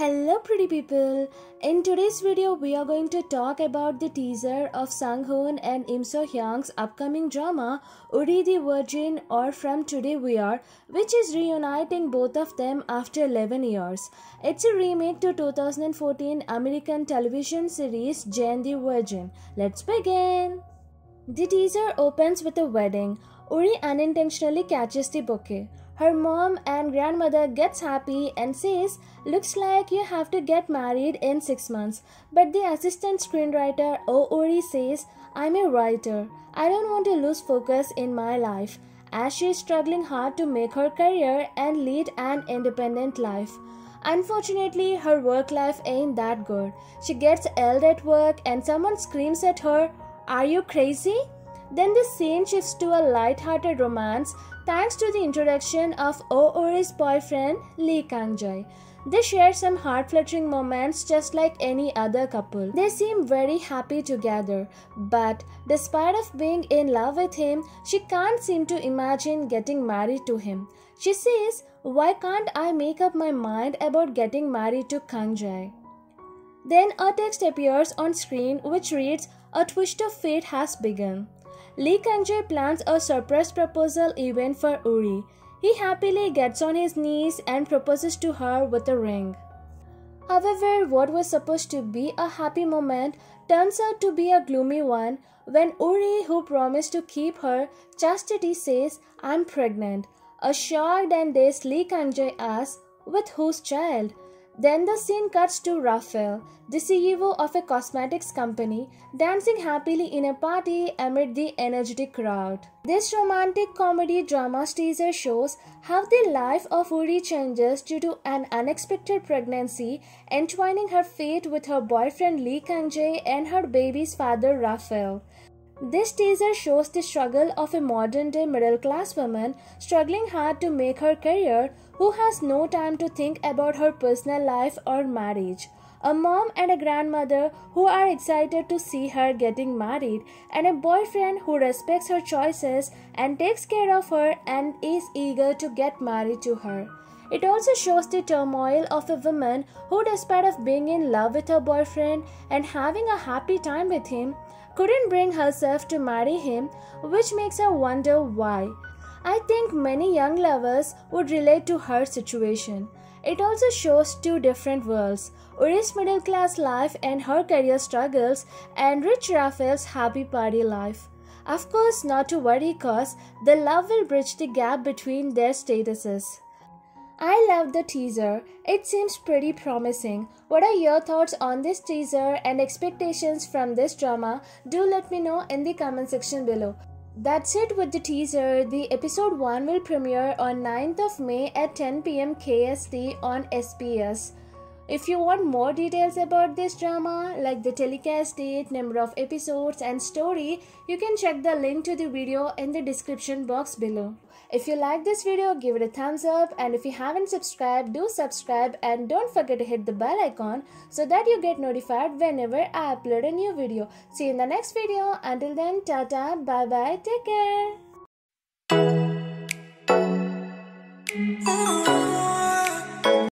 Hello pretty people! In today's video, we are going to talk about the teaser of Sung Hoon and Im So-hyung's upcoming drama Woori the Virgin or From Today We Are, which is reuniting both of them after 11 years. It's a remake to 2014 American television series Jane the Virgin. Let's begin! The teaser opens with a wedding. Woori unintentionally catches the bouquet. Her mom and grandmother gets happy and says, "Looks like you have to get married in 6 months." But the assistant screenwriter Woori says, "I'm a writer. I don't want to lose focus in my life," as she is struggling hard to make her career and lead an independent life. Unfortunately, her work life ain't that good. She gets yelled at work and someone screams at her, "Are you crazy?" Then the scene shifts to a light-hearted romance thanks to the introduction of Woori's boyfriend Lee Kang-jae. They share some heart-fluttering moments just like any other couple. They seem very happy together, but despite of being in love with him, she can't seem to imagine getting married to him. She says, "Why can't I make up my mind about getting married to Kang-jae?" Then a text appears on screen which reads, "A twist of fate has begun." Lee Kang-jae plans a surprise proposal event for Woori. He happily gets on his knees and proposes to her with a ring. However, what was supposed to be a happy moment turns out to be a gloomy one when Woori, who promised to keep her chastity, says, "I'm pregnant." A shocked and dazed Lee Kang-jae asks, "With whose child?" Then the scene cuts to Raphael, the CEO of a cosmetics company, dancing happily in a party amid the energetic crowd. This romantic comedy drama teaser shows how the life of Woori changes due to an unexpected pregnancy, entwining her fate with her boyfriend Lee Kang-jae and her baby's father Raphael. This teaser shows the struggle of a modern-day middle-class woman struggling hard to make her career, who has no time to think about her personal life or marriage. A mom and a grandmother who are excited to see her getting married, and a boyfriend who respects her choices and takes care of her and is eager to get married to her. It also shows the turmoil of a woman who, despite of being in love with her boyfriend and having a happy time with him, couldn't bring herself to marry him, which makes her wonder why. I think many young lovers would relate to her situation. It also shows two different worlds: Woori's middle-class life and her career struggles, and rich Raphael's happy party life. Of course, not to worry, cause the love will bridge the gap between their statuses. I love the teaser. It seems pretty promising. What are your thoughts on this teaser and expectations from this drama? Do let me know in the comment section below. That's it with the teaser. The episode 1 will premiere on 9th of May at 10 PM KST on SBS. If you want more details about this drama, like the telecast date, number of episodes and story, you can check the link to the video in the description box below. If you like this video, give it a thumbs up, and if you haven't subscribed, do subscribe and don't forget to hit the bell icon so that you get notified whenever I upload a new video. See you in the next video. Until then, tata, bye bye, take care.